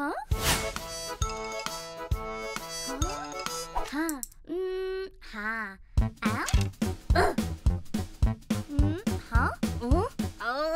Huh? Huh? Ha. Ha. Ow? Huh? Oh? Oh.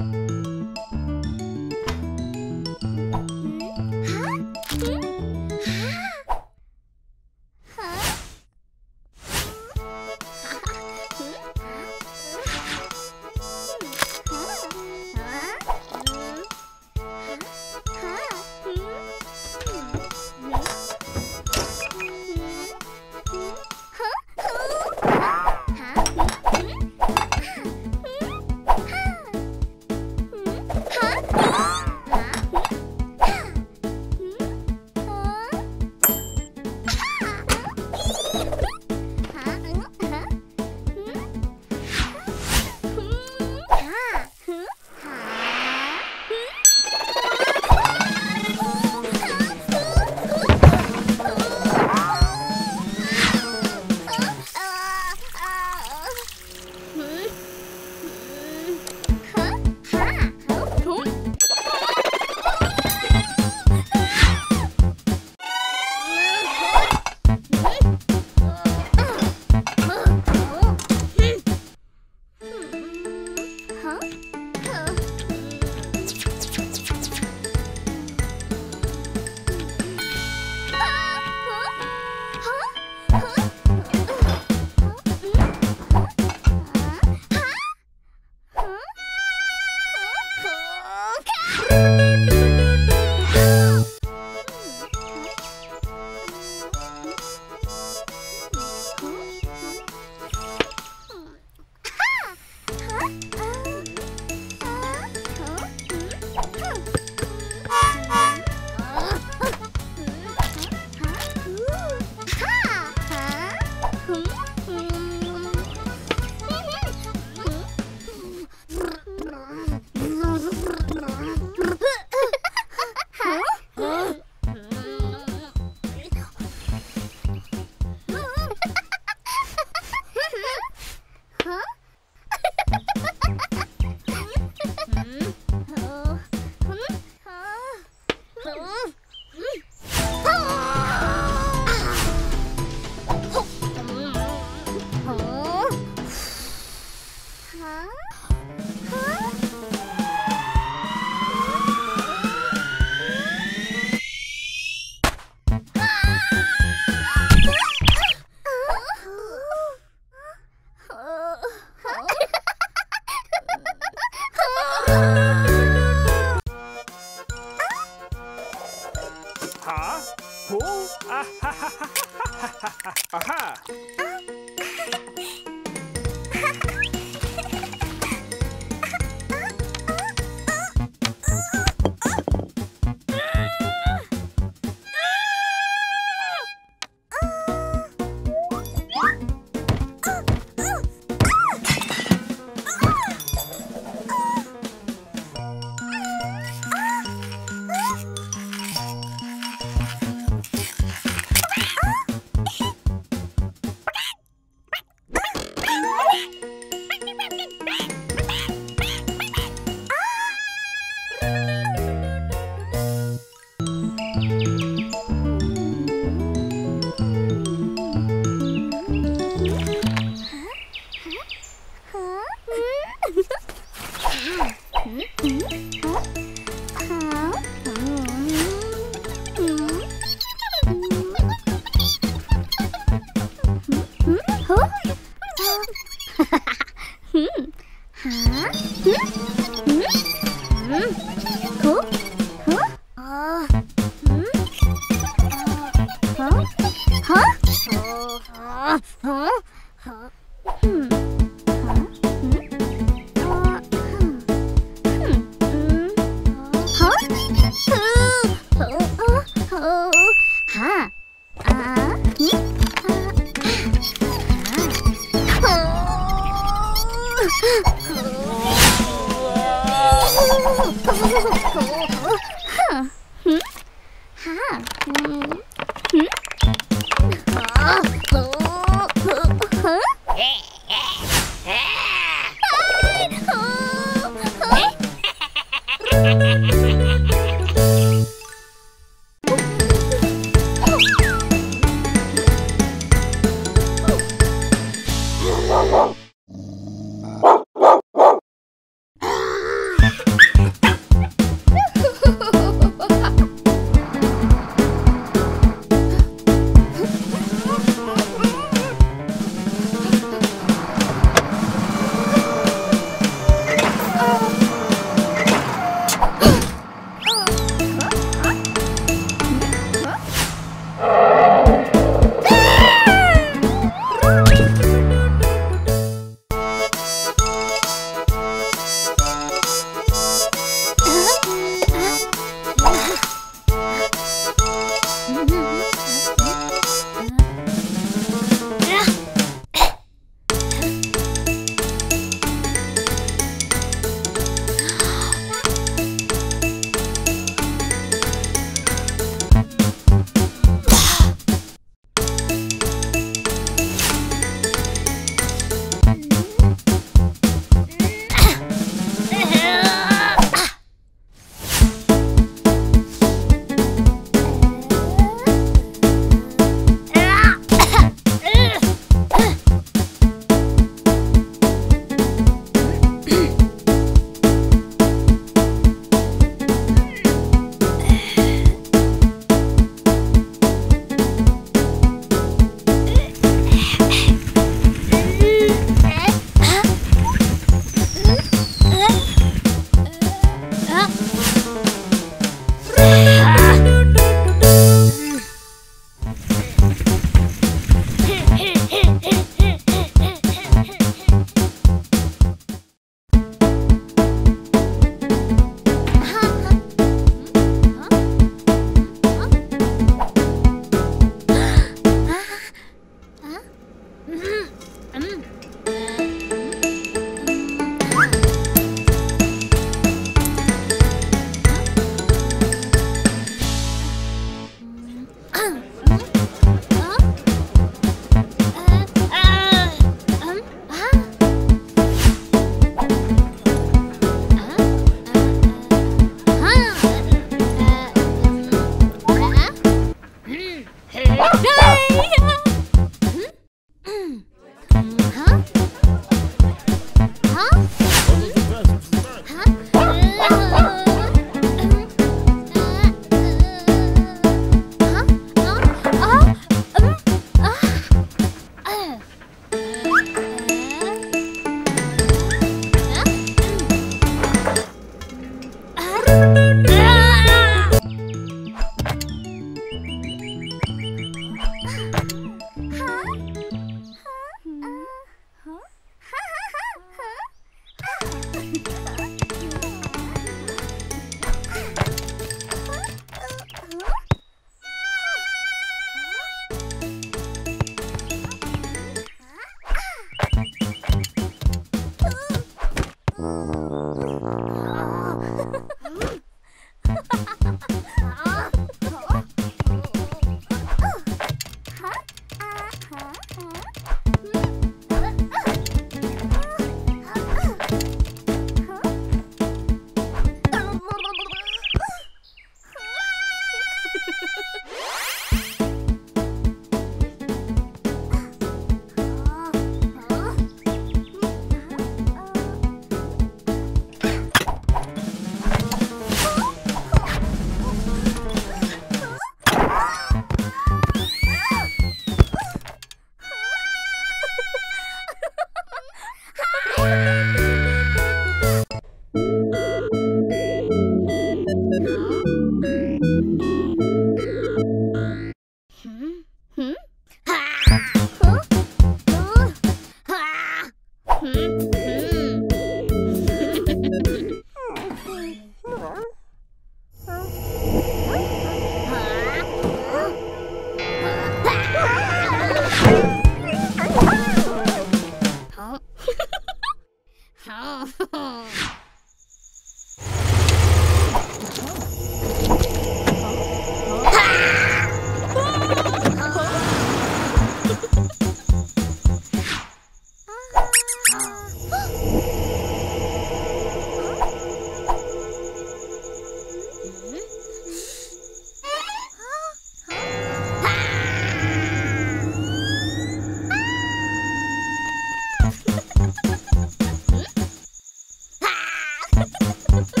Huh?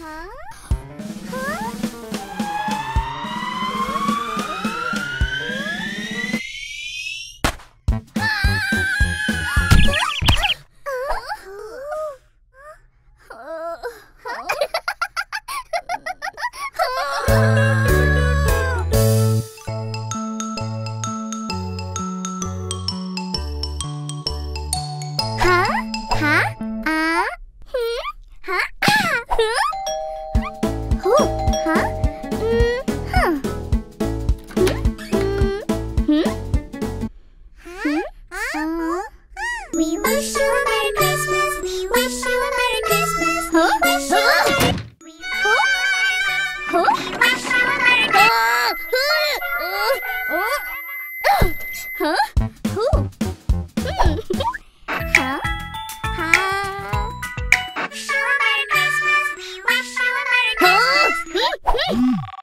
Huh? Merry Christmas, we wish you a Merry Christmas.